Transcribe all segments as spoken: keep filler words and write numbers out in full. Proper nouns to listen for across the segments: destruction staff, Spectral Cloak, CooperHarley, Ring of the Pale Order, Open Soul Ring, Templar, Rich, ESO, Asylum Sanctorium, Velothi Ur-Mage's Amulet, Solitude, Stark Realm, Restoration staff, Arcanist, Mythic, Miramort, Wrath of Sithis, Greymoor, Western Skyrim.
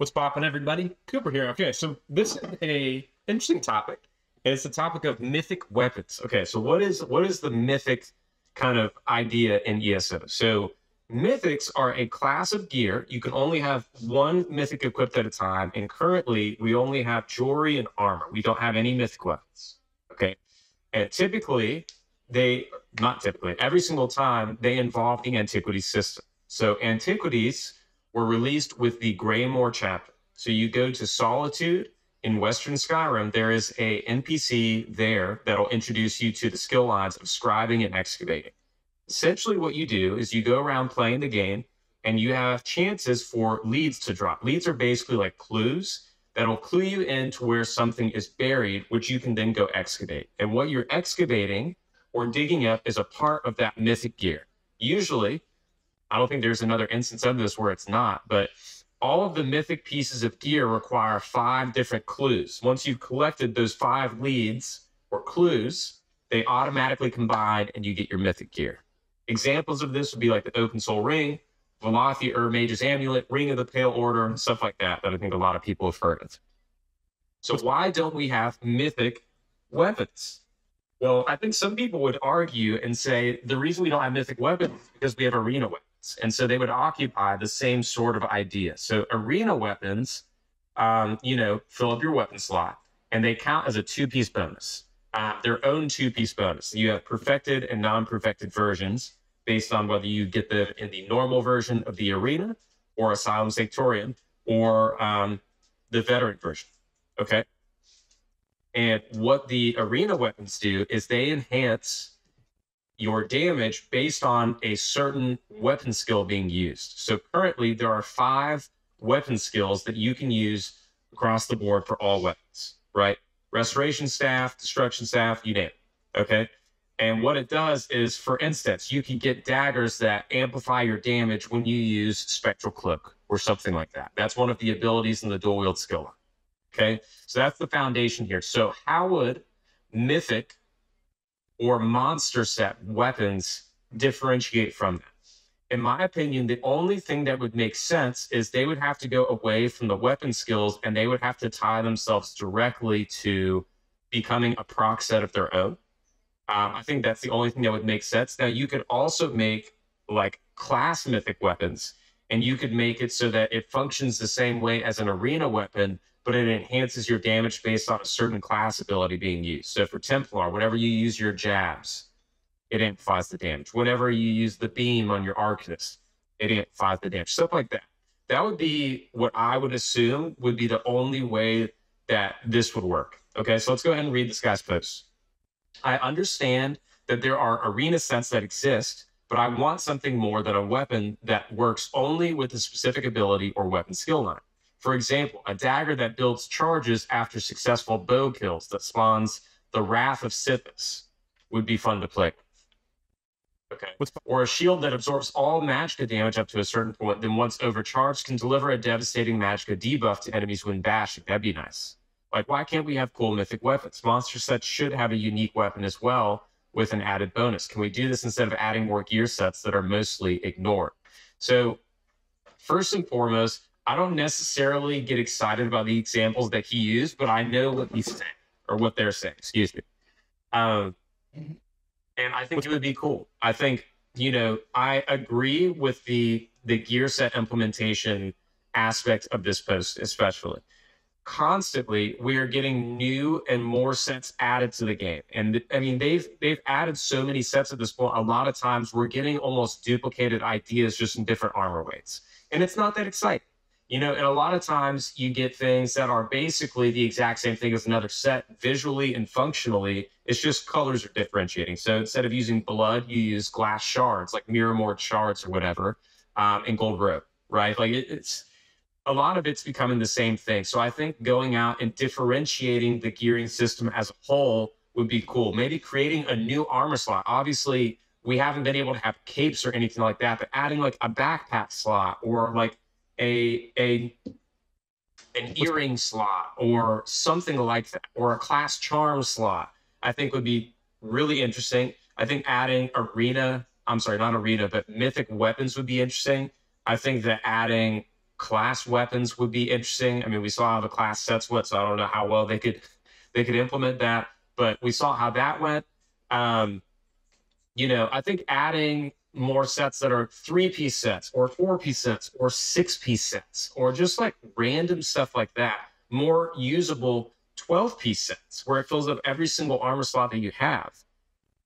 What's poppin', everybody? Cooper here. Okay, so this is a interesting topic. And it's the topic of mythic weapons. Okay, so what is what is the mythic kind of idea in E S O? So mythics are a class of gear. You can only have one mythic equipped at a time, and currently we only have jewelry and armor. We don't have any mythic weapons. Okay. And typically they not typically, every single time they involve the antiquities system. So antiquities were released with the Greymoor chapter. So you go to Solitude in Western Skyrim, there is a N P C there that'll introduce you to the skill lines of scribing and excavating. Essentially what you do is you go around playing the game and you have chances for leads to drop. Leads are basically like clues that'll clue you in to where something is buried, which you can then go excavate. And what you're excavating or digging up is a part of that mythic gear. Usually, I don't think there's another instance of this where it's not, but all of the mythic pieces of gear require five different clues. Once you've collected those five leads or clues, they automatically combine and you get your mythic gear. Examples of this would be like the Open Soul Ring, Velothi Ur-Mage's Amulet, Ring of the Pale Order, and stuff like that, that I think a lot of people have heard of. So why don't we have mythic weapons? Well, I think some people would argue and say, the reason we don't have mythic weapons is because we have arena weapons. And so they would occupy the same sort of idea. So arena weapons, um, you know, fill up your weapon slot, and they count as a two-piece bonus, uh, their own two-piece bonus. You have perfected and non-perfected versions, based on whether you get them in the normal version of the arena or Asylum Sanctorium or um, the veteran version, okay? And what the arena weapons do is they enhance your damage based on a certain weapon skill being used. So currently there are five weapon skills that you can use across the board for all weapons, right? Restoration staff, destruction staff, you name it, okay? And what it does is, for instance, you can get daggers that amplify your damage when you use Spectral Cloak or something like that. That's one of the abilities in the dual wield skill. Okay, so that's the foundation here. So how would mythic or monster set weapons differentiate from that? In my opinion, the only thing that would make sense is they would have to go away from the weapon skills and they would have to tie themselves directly to becoming a proc set of their own. Um, I think that's the only thing that would make sense. Now, you could also make like class mythic weapons, and you could make it so that it functions the same way as an arena weapon, but it enhances your damage based on a certain class ability being used. So for Templar, whenever you use your jabs, it amplifies the damage. Whenever you use the beam on your Arcanist, it amplifies the damage, stuff like that. That would be what I would assume would be the only way that this would work. Okay, so let's go ahead and read this guy's post. I understand that there are arena sets that exist, but I want something more than a weapon that works only with a specific ability or weapon skill line. For example, a dagger that builds charges after successful bow kills that spawns the Wrath of Sithis would be fun to play with. Okay. Or a shield that absorbs all magicka damage up to a certain point, then once overcharged can deliver a devastating magicka debuff to enemies when bashing. That'd be nice. Like, why can't we have cool mythic weapons? Monster sets should have a unique weapon as well with an added bonus. Can we do this instead of adding more gear sets that are mostly ignored? So first and foremost, I don't necessarily get excited about the examples that he used, but I know what he's saying, or what they're saying, excuse me. Um, and I think it would be cool. I think, you know, I agree with the, the gear set implementation aspect of this post, especially. Constantly we are getting new and more sets added to the game, and I mean they've they've added so many sets at this point. A lot of times we're getting almost duplicated ideas just in different armor weights, and it's not that exciting, you know. And a lot of times you get things that are basically the exact same thing as another set visually and functionally. It's just colors are differentiating. So instead of using blood, you use glass shards like Miramort shards or whatever, um and gold rope, right? Like it, it's a lot of it's becoming the same thing. So I think going out and differentiating the gearing system as a whole would be cool. Maybe creating a new armor slot. Obviously, we haven't been able to have capes or anything like that, but adding like a backpack slot or like a a an earring slot or something like that, or a class charm slot, I think would be really interesting. I think adding arena, I'm sorry, not arena, but mythic weapons would be interesting. I think that adding class weapons would be interesting. I mean, we saw how the class sets went, so I don't know how well they could they could implement that, but we saw how that went. Um, you know, I think adding more sets that are three-piece sets or four-piece sets or six-piece sets or just like random stuff like that, more usable twelve-piece sets where it fills up every single armor slot that you have.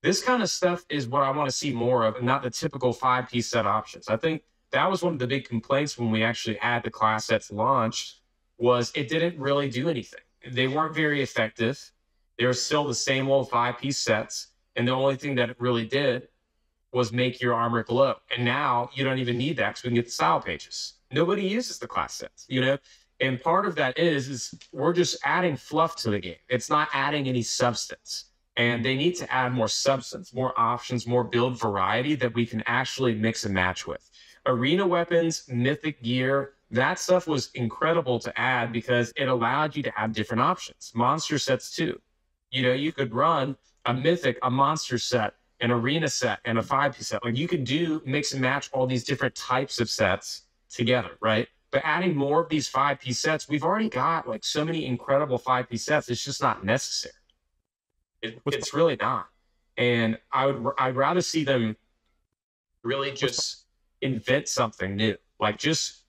This kind of stuff is what I want to see more of, and not the typical five-piece set options. I think that was one of the big complaints when we actually had the class sets launched, was it didn't really do anything. They weren't very effective. They were still the same old five-piece sets, and the only thing that it really did was make your armor glow. And now you don't even need that because we can get the style pages. Nobody uses the class sets, you know? And part of that is, is we're just adding fluff to the game. It's not adding any substance. And they need to add more substance, more options, more build variety that we can actually mix and match with. Arena weapons, mythic gear, that stuff was incredible to add because it allowed you to have different options. Monster sets too. You know, you could run a mythic, a monster set, an arena set, and a five-piece set. Like, you could do mix and match all these different types of sets together, right? But adding more of these five-piece sets, we've already got like so many incredible five-piece sets. It's just not necessary. It, it's really not. And I would I'd rather see them really just invent something new. Like, just,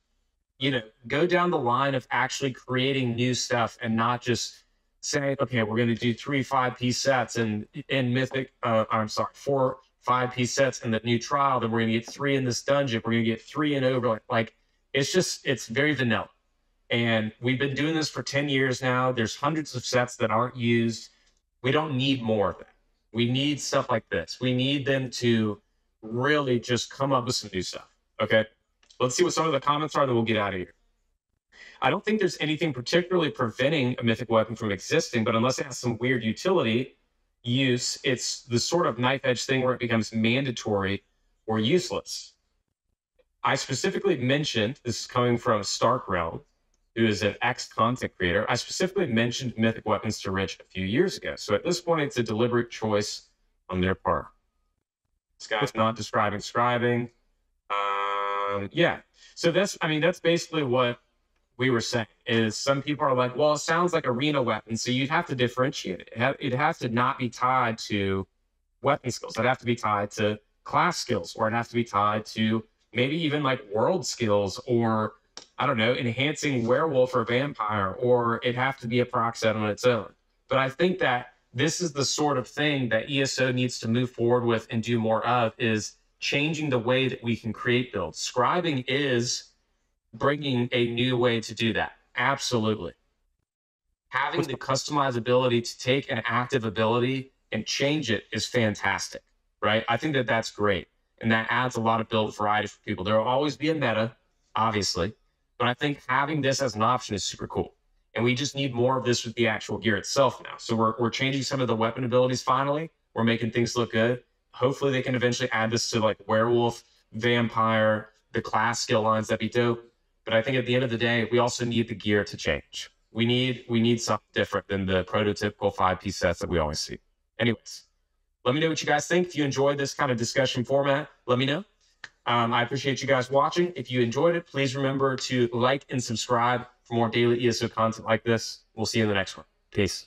you know, go down the line of actually creating new stuff and not just say, okay, we're going to do three five-piece sets and in Mythic, uh, I'm sorry, four five-piece sets in the new trial, then we're going to get three in this dungeon, we're going to get three in Overlay. Like, it's just, it's very vanilla. And we've been doing this for ten years now. There's hundreds of sets that aren't used. We don't need more of that. We need stuff like this. We need them to really just come up with some new stuff, okay? Let's see what some of the comments are, then we'll get out of here. I don't think there's anything particularly preventing a mythic weapon from existing, but unless it has some weird utility use, it's the sort of knife edge thing where it becomes mandatory or useless. I specifically mentioned, this is coming from Stark Realm, who is an ex-content creator, I specifically mentioned mythic weapons to Rich a few years ago. So at this point, it's a deliberate choice on their part. This guy's not describing scribing. Um, yeah, so that's, I mean, that's basically what we were saying, is some people are like, well, it sounds like arena weapons, so you'd have to differentiate it. It'd have to not be tied to weapon skills. It'd have to be tied to class skills, or it'd have to be tied to maybe even like world skills, or, I don't know, enhancing werewolf or vampire, or it'd have to be a proc set on its own. But I think that this is the sort of thing that E S O needs to move forward with and do more of, is changing the way that we can create builds. Scribing is bringing a new way to do that. Absolutely. Having the customizability to take an active ability and change it is fantastic, right? I think that that's great. And that adds a lot of build variety for people. There will always be a meta, obviously, but I think having this as an option is super cool. And we just need more of this with the actual gear itself now. So we're, we're changing some of the weapon abilities finally. We're making things look good. Hopefully they can eventually add this to like werewolf, vampire, the class skill lines. That'd be dope. But I think at the end of the day, we also need the gear to change. We need we need something different than the prototypical five-piece sets that we always see. Anyways, let me know what you guys think. If you enjoyed this kind of discussion format, let me know. Um, I appreciate you guys watching. If you enjoyed it, please remember to like and subscribe for more daily E S O content like this. We'll see you in the next one. Peace.